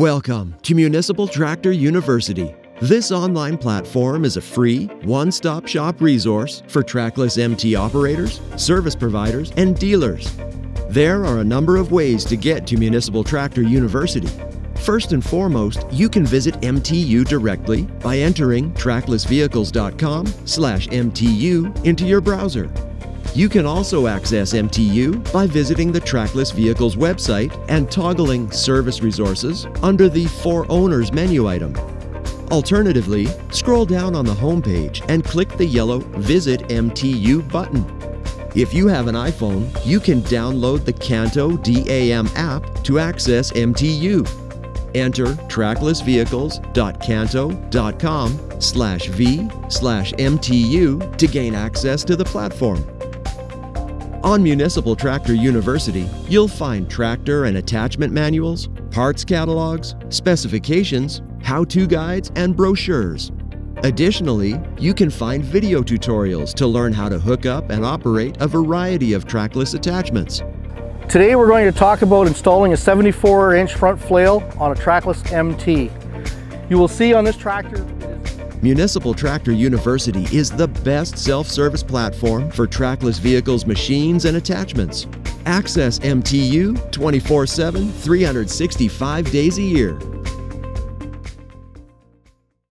Welcome to Municipal Tractor University. This online platform is a free, one-stop shop resource for trackless MT operators, service providers, and dealers. There are a number of ways to get to Municipal Tractor University. First and foremost, you can visit MTU directly by entering tracklessvehicles.com/MTU into your browser. You can also access MTU by visiting the Trackless Vehicles website and toggling Service Resources under the For Owners menu item. Alternatively, scroll down on the homepage and click the yellow Visit MTU button. If you have an iPhone, you can download the Canto DAM app to access MTU. Enter tracklessvehicles.canto.com/v/MTU to gain access to the platform. On Municipal Tractor University, you'll find tractor and attachment manuals, parts catalogs, specifications, how-to guides, and brochures. Additionally, you can find video tutorials to learn how to hook up and operate a variety of trackless attachments. Today we're going to talk about installing a 74-inch front flail on a trackless MT. You will see on this tractor. Municipal Tractor University is the best self-service platform for trackless vehicles, machines, and attachments. Access MTU 24/7, 365 days a year.